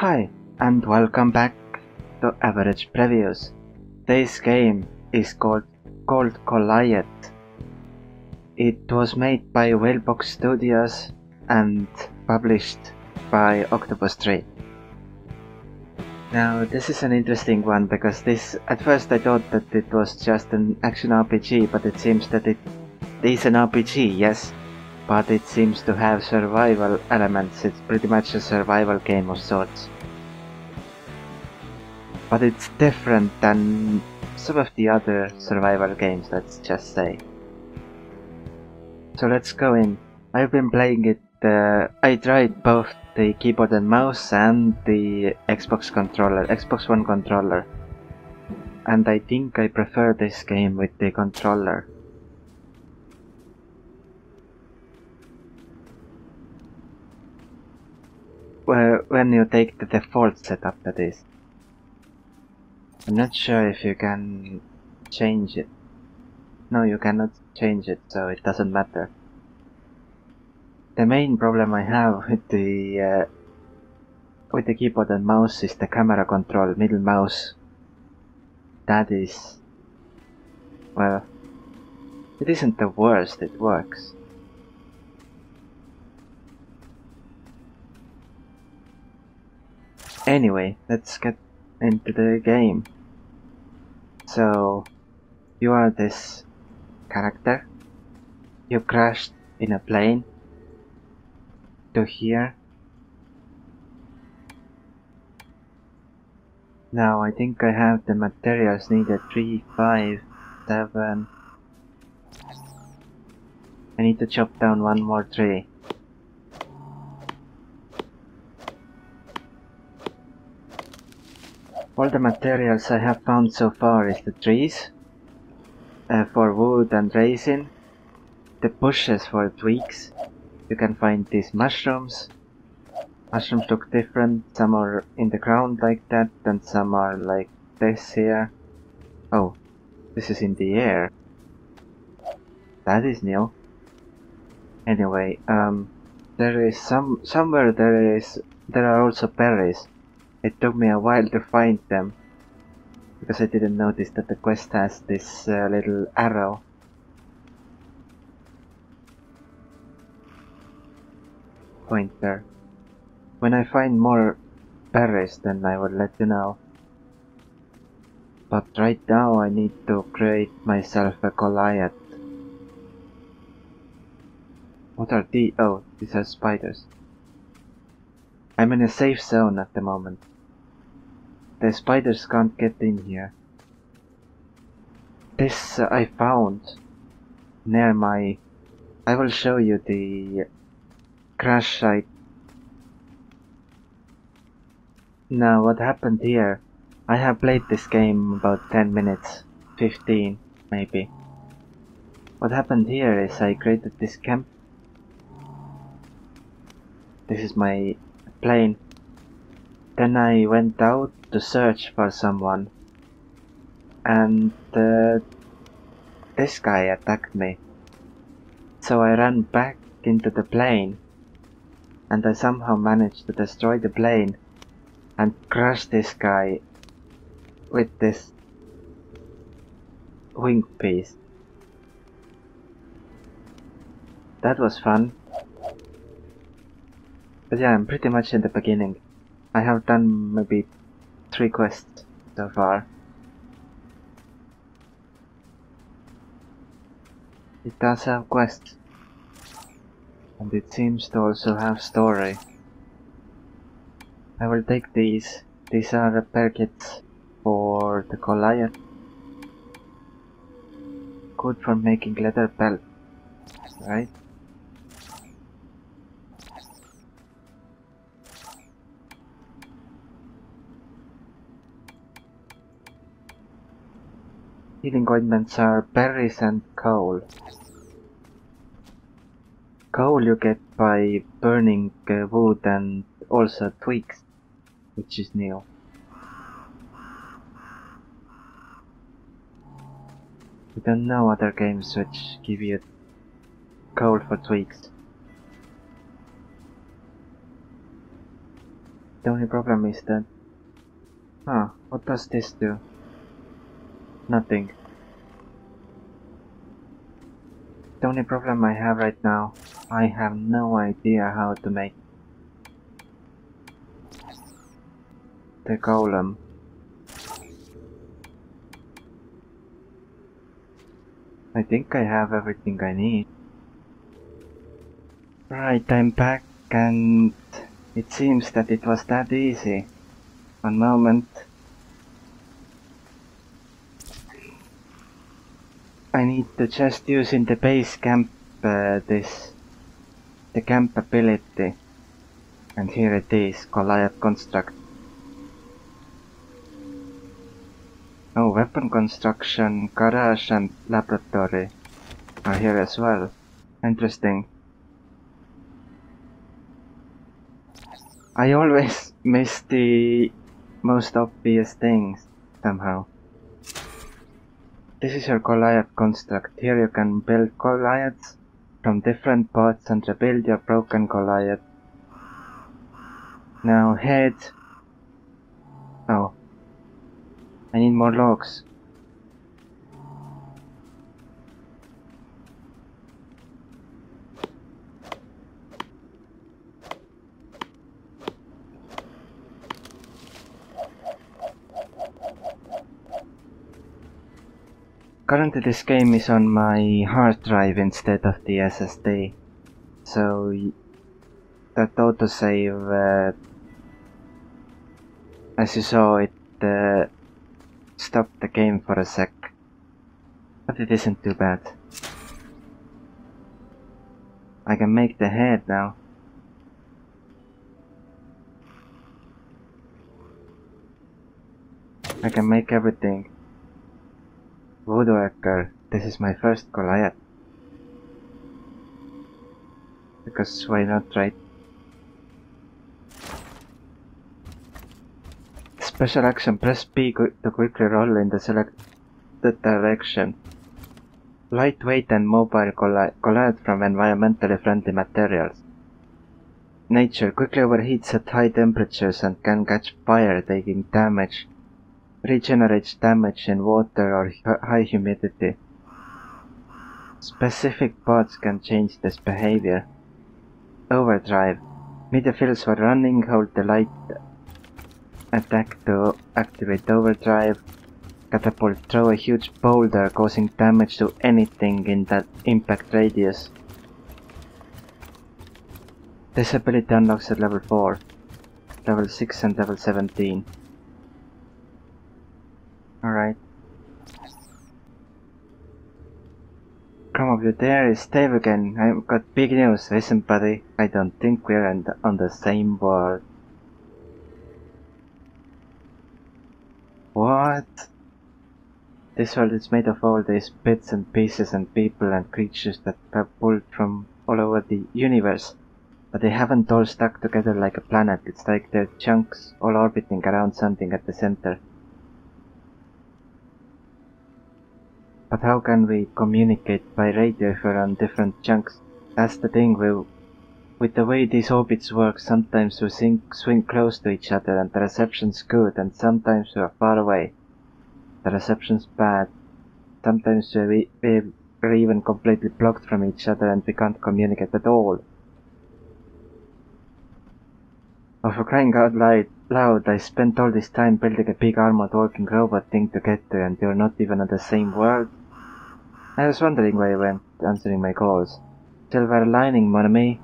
Hi and welcome back to Average Previews. This game is called Goliath. It was made by Whalebox Studios and published by Octopus Tree. Now this is an interesting one because this, at first I thought that it was just an action RPG, but it seems that it is an RPG, yes. But it seems to have survival elements. It's pretty much a survival game of sorts. But it's different than some of the other survival games, let's just say. So let's go in. I've been playing it, I tried both the keyboard and mouse and the Xbox controller, Xbox One controller. And I think I prefer this game with the controller. When you take the default setup, that is. I'm not sure if you can change it. No, you cannot change it, so it doesn't matter. The main problem I have with the keyboard and mouse is the camera control, middle mouse. That is, well, it isn't the worst, it works. Anyway, let's get into the game. So, you are this character. You crashed in a plane to here. Now, I think I have the materials needed. 3, 5, 7. I need to chop down one more tree. All the materials I have found so far is the trees for wood and resin, the bushes for twigs. You can find these mushrooms. Mushrooms look different, some are in the ground like that and some are like this here. Oh, this is in the air. That is new. Anyway, there is somewhere there are also berries. It took me a while to find them, because I didn't notice that the quest has this little arrow. Pointer. When I find more berries, then I will let you know. But right now I need to create myself a Goliath. What are these? Oh, these are spiders. I'm in a safe zone at the moment. The spiders can't get in here. This I found near my... I will show you the crash site. Now what happened here? I have played this game about 10 minutes, 15 maybe. What happened here is I created this camp. This is my plane. Then I went out to search for someone, and this guy attacked me. So I ran back into the plane, and I somehow managed to destroy the plane and crush this guy with this wing piece. That was fun. But yeah, I'm pretty much in the beginning. I have done maybe 3 quests so far. It does have quests. And it seems to also have story. I will take these. These are repair kits for the Goliath. Good for making leather belt, right? Healing ointments are berries and coal. Coal you get by burning wood and also twigs, which is new. I don't know other games which give you coal for twigs. The only problem is that... Ah, what does this do? Nothing. The only problem I have right now, I have no idea how to make the golem. I think I have everything I need. Right, I'm back and it seems that it was that easy. One moment. I need to just use in the base camp the camp ability. And here it is, Goliath construct. Oh, weapon construction, garage and laboratory are here as well. Interesting. I always miss the most obvious things, somehow. This is your Goliath construct. Here you can build Goliaths from different parts and rebuild your broken Goliath. Now head... Oh. I need more logs. Currently this game is on my hard drive instead of the SSD, so that autosave, as you saw, it stopped the game for a sec, but it isn't too bad. I can make the head now. I can make everything. Woodworker, this is my first Goliath. Because why not, right? Special action, press B to quickly roll in the selected direction. Lightweight and mobile Goliath from environmentally friendly materials. Nature, quickly overheats at high temperatures and can catch fire, taking damage. Regenerates damage in water or high humidity. Specific parts can change this behavior. Overdrive. Meet the fields for running, hold the light attack to activate overdrive. Catapult, throw a huge boulder causing damage to anything in that impact radius. This ability unlocks at level 4, level 6 and level 17. Alright. Come up, you there, it's Dave again. I've got big news. Listen, buddy, I don't think we're on the same board. What? This world is made of all these bits and pieces and people and creatures that have pulled from all over the universe. But they haven't all stuck together like a planet. It's like they're chunks all orbiting around something at the center. But how can we communicate by radio if we're on different chunks? That's the thing, with the way these orbits work, sometimes we swing close to each other and the reception's good, and sometimes we're far away. The reception's bad. Sometimes we're even completely blocked from each other and we can't communicate at all. Oh, for crying out loud, I spent all this time building a big armored walking robot thing to get to, and you're not even on the same world? I was wondering why you weren't answering my calls. Silver lining, mon ami.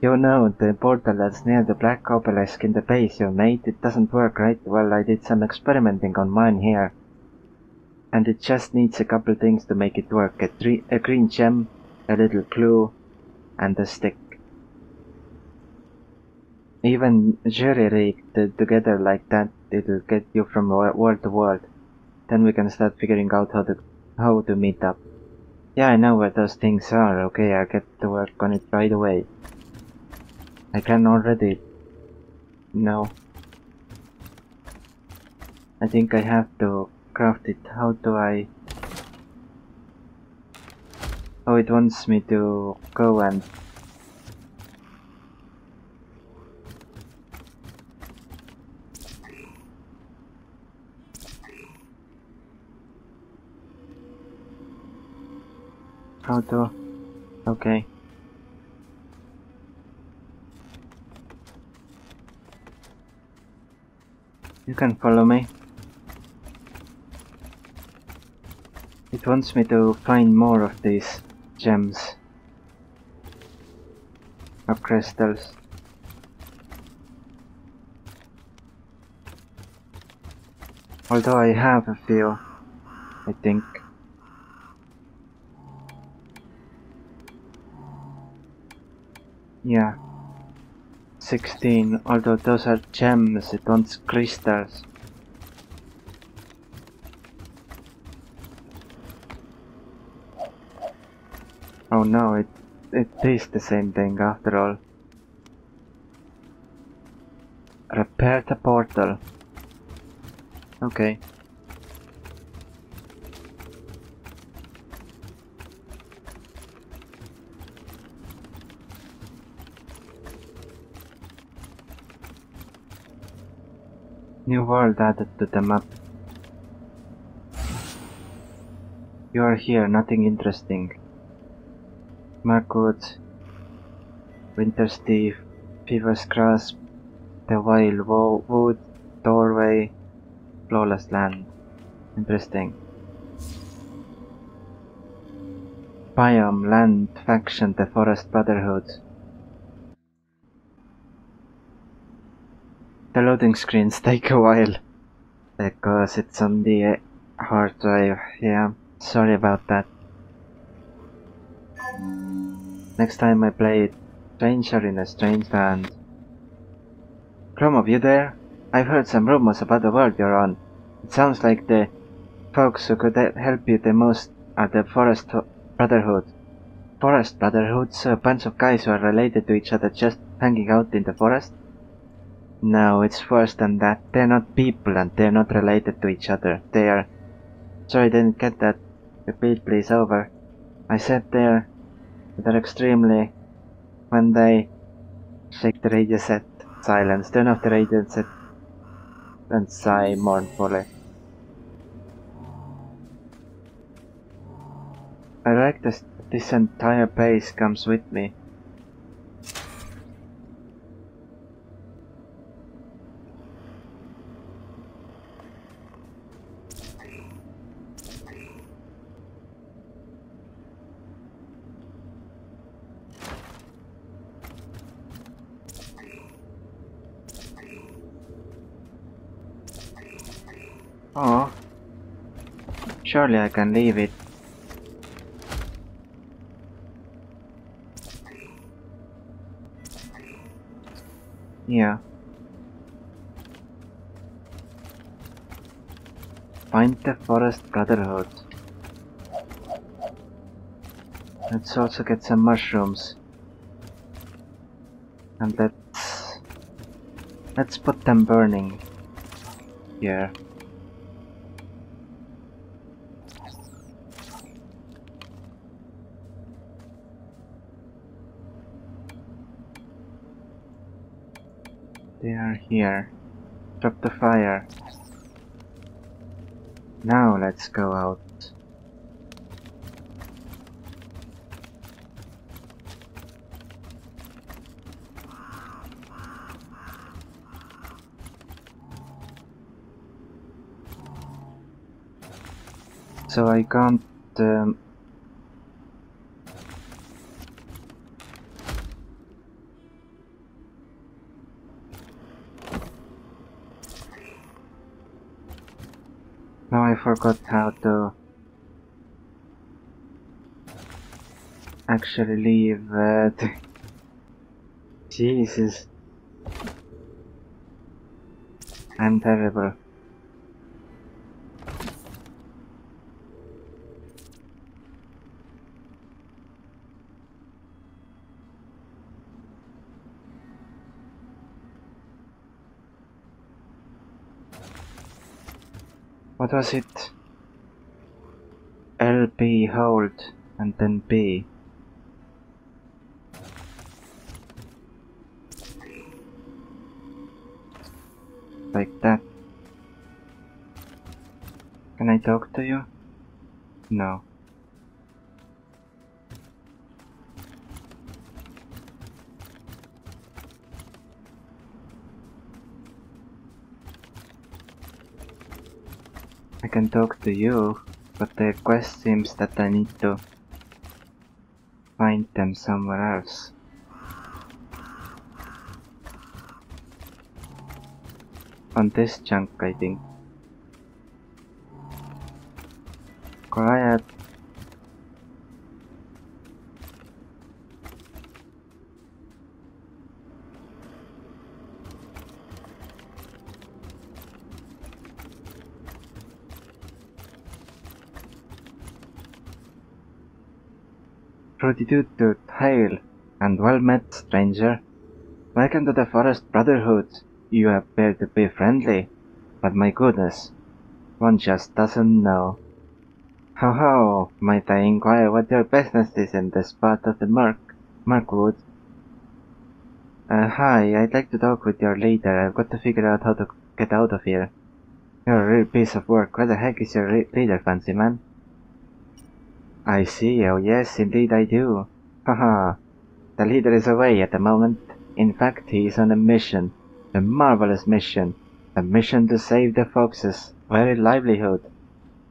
You know, the portal that's near the black obelisk in the base, you mate, it doesn't work, right? Well, I did some experimenting on mine here. And it just needs a couple things to make it work. A green gem, a little clue, and a stick. Even jury-rigged together like that, it'll get you from world to world. Then we can start figuring out how to meet up. Yeah, I know where those things are. Okay, I'll get to work on it right away. I can already... No. I think I have to craft it. How do I... Oh, it wants me to go and... Outdoor. Okay. You can follow me. It wants me to find more of these gems of crystals. Although I have a few, I think. Yeah. 16, although those are gems, it wants crystals. Oh no, it is the same thing after all. Repair the portal. Okay. New world added to the map. You are here, nothing interesting. Markwood, Winter's Teeth, Fever's Grasp, The Wild Wood, Doorway, Flawless Land. Interesting. Biome, Land, Faction, The Forest Brotherhood. The loading screens take a while because it's on the hard drive. Yeah, sorry about that. Next time I play it, Stranger in a Strange Land. Kromov, you there? I've heard some rumors about the world you're on. It sounds like the folks who could help you the most are the Forest Brotherhood. Forest Brotherhood's a bunch of guys who are related to each other just hanging out in the forest? No, it's worse than that. They're not people and they're not related to each other. They are... Sorry, I didn't get that. Repeat, please, over. I said they're extremely... When they... Shake the radio set. Silence. Turn off the radio set. And sigh mournfully. I like this entire base comes with me. Oh, surely I can leave it. Yeah. Find the Forest Brotherhood. Let's also get some mushrooms. And let's put them burning here. They are here. Drop the fire. Now let's go out. So I can't... Now I forgot how to actually leave it. Jesus, I'm terrible. What was it? LB hold and then B. Like that. Can I talk to you? No. I can talk to you, but the quest seems that I need to find them somewhere else. On this chunk, I think. Goliath. Gratitude to Hail, and well met, stranger. Welcome to the Forest Brotherhood. You appear to be friendly, but my goodness, one just doesn't know. How might I inquire what your business is in this part of the Markwood? Hi, I'd like to talk with your leader. I've got to figure out how to get out of here. You're a real piece of work. Where the heck is your leader, fancy man? I see, oh yes, indeed I do. Haha, the leader is away at the moment. In fact, he is on a mission. A marvelous mission. A mission to save the fox's very livelihood.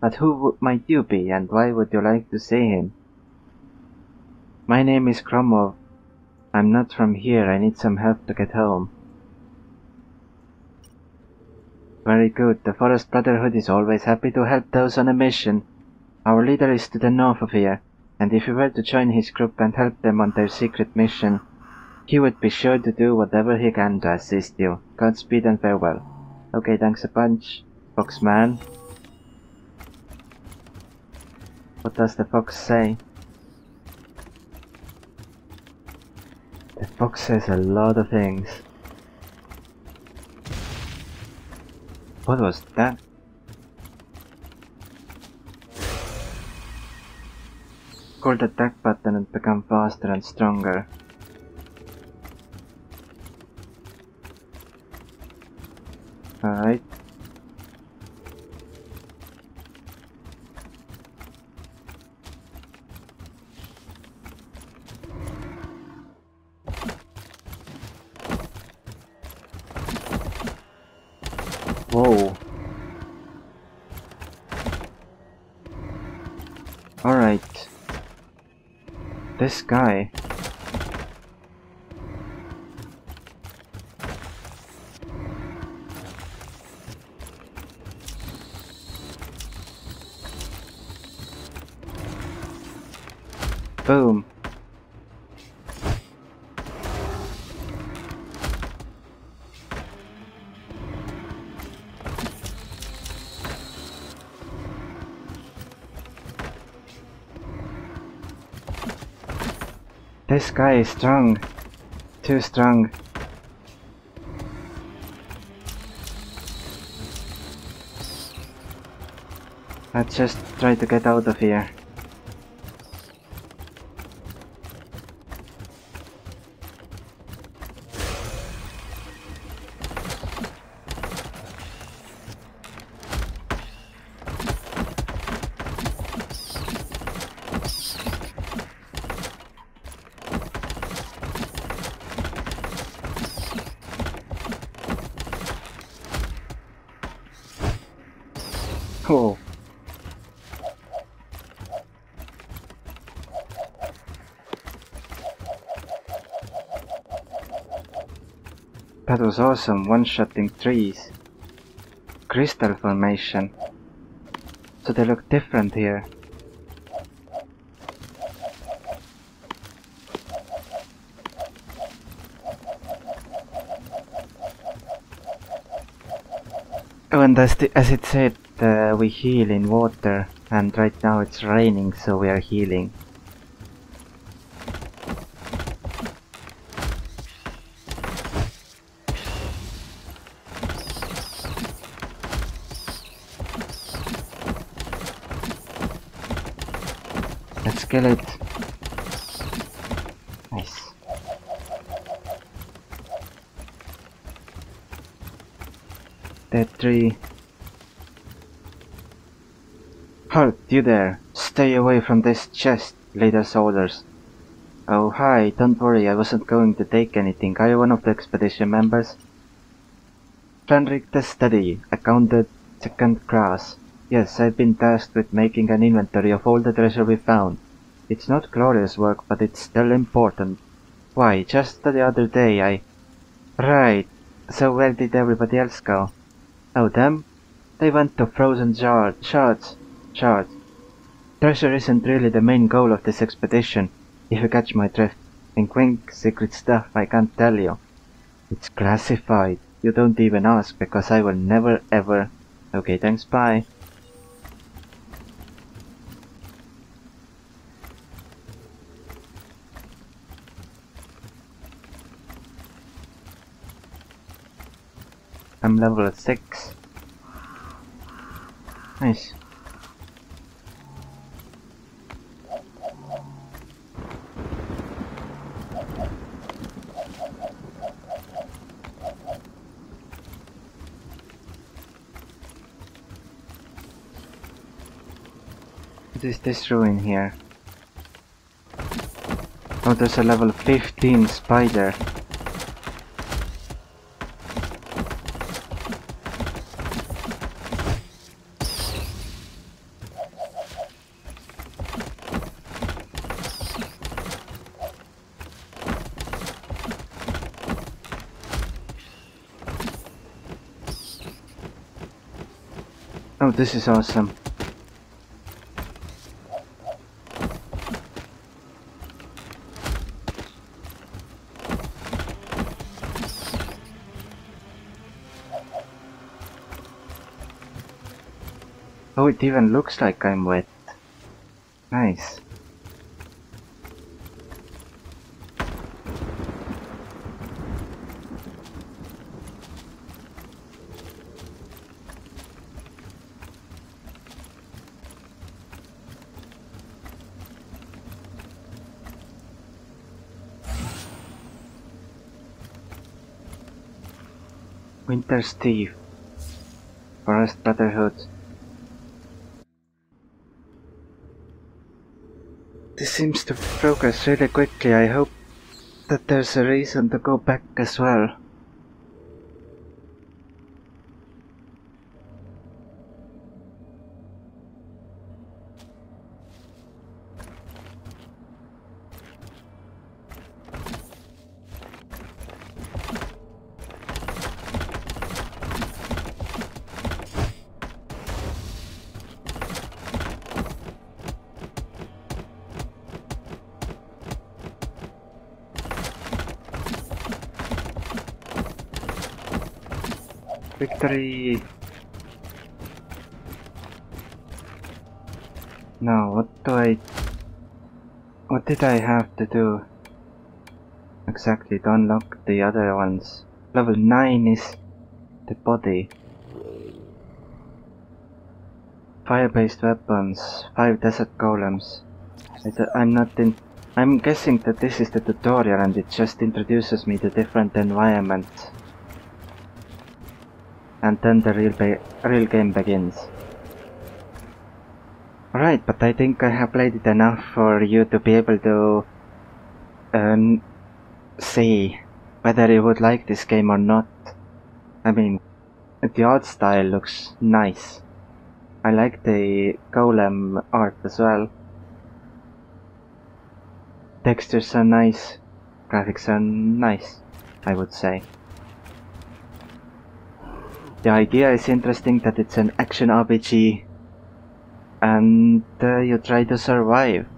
But who might you be, and why would you like to see him? My name is Kromov. I'm not from here, I need some help to get home. Very good, the Forest Brotherhood is always happy to help those on a mission. Our leader is to the north of here, and if you were to join his group and help them on their secret mission, he would be sure to do whatever he can to assist you. Godspeed and farewell. Okay, thanks a bunch, Foxman. What does the fox say? The fox says a lot of things. What was that? Hold the attack button and become faster and stronger. Alright. Whoa. Alright. This guy. Boom. This guy is strong. Too strong. Let's just try to get out of here. Cool. That was awesome, one-shotting trees. Crystal formation. So they look different here. Oh, and as it said, we heal in water, and right now it's raining, so we are healing. Let's kill it. Nice. Dead tree. Halt, you there! Stay away from this chest, leader's orders. Oh hi, don't worry, I wasn't going to take anything. Are you one of the expedition members? Frenrich the Steady, accounted second class. Yes, I've been tasked with making an inventory of all the treasure we found. It's not glorious work, but it's still important. Why, just the other day I... Right, so where did everybody else go? Oh, them? They went to frozen shards. Treasure isn't really the main goal of this expedition, if you catch my drift. And Quink, secret stuff I can't tell you. It's classified. You don't even ask, because I will never ever... Okay, thanks, bye. I'm level 6. Nice. What is this ruin here? Oh, there's a level 15 spider. Oh, this is awesome. Oh, it even looks like I'm wet. Nice. Winter's Thief, Forest Brotherhood. This seems to progress really quickly. I hope that there's a reason to go back as well. Victory! Now, what did I have to do exactly to unlock the other ones? Level 9 is the body. Fire-based weapons, 5 desert golems. I'm guessing that this is the tutorial and it just introduces me to different environments. And then the real game begins. Alright, but I think I have played it enough for you to be able to see whether you would like this game or not. I mean, the art style looks nice. I like the golem art as well. Textures are nice, graphics are nice, I would say. The idea is interesting that it's an action RPG and you try to survive,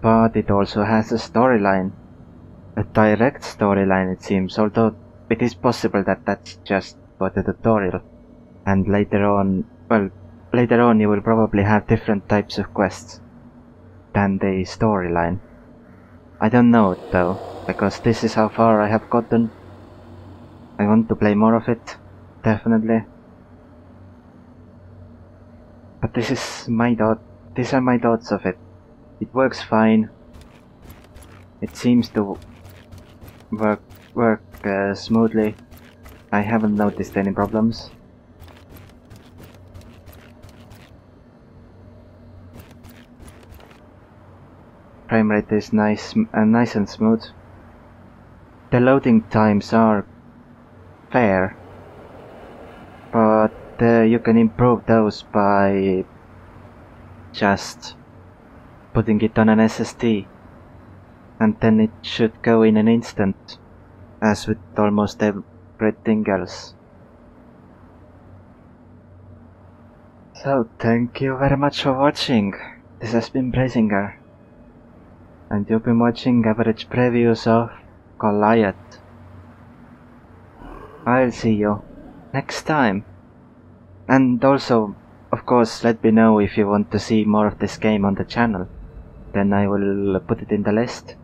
but it also has a storyline, a direct storyline it seems, although it is possible that that's just for the tutorial and later on you will probably have different types of quests than the storyline. I don't know though, because this is how far I have gotten. I want to play more of it. Definitely. But this is my these are my thoughts of it. It works fine. It seems to work smoothly. I haven't noticed any problems. Frame rate is nice and smooth. The loading times are fair. But you can improve those by just putting it on an SSD, and then it should go in an instant, as with almost everything else. So thank you very much for watching. This has been Brazinger, and you've been watching average previews of Goliath. I'll see you next time. And also, of course, let me know if you want to see more of this game on the channel. Then I will put it in the list.